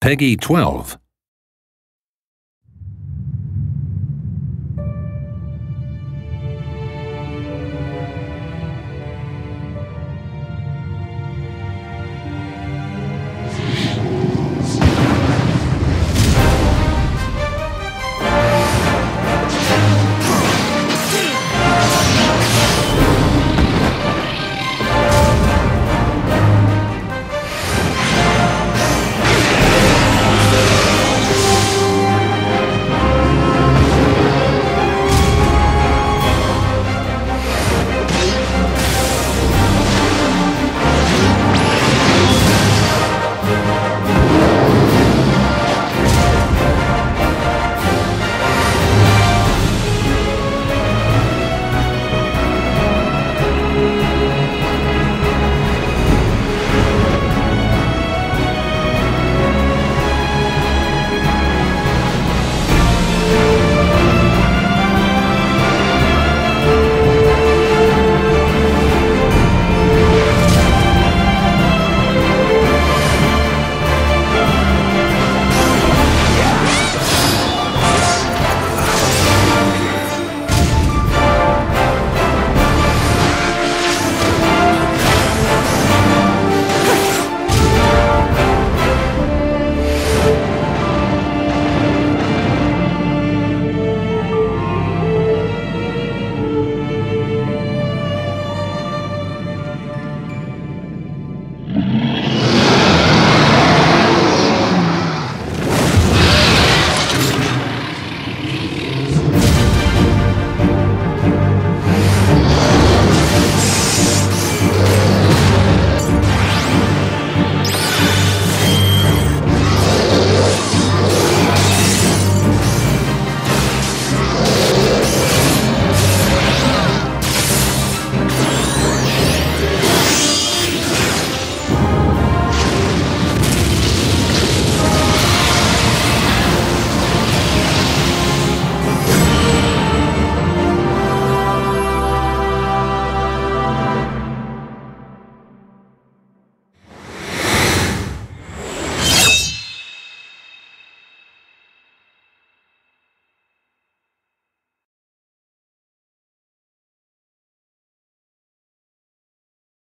PEGI 12.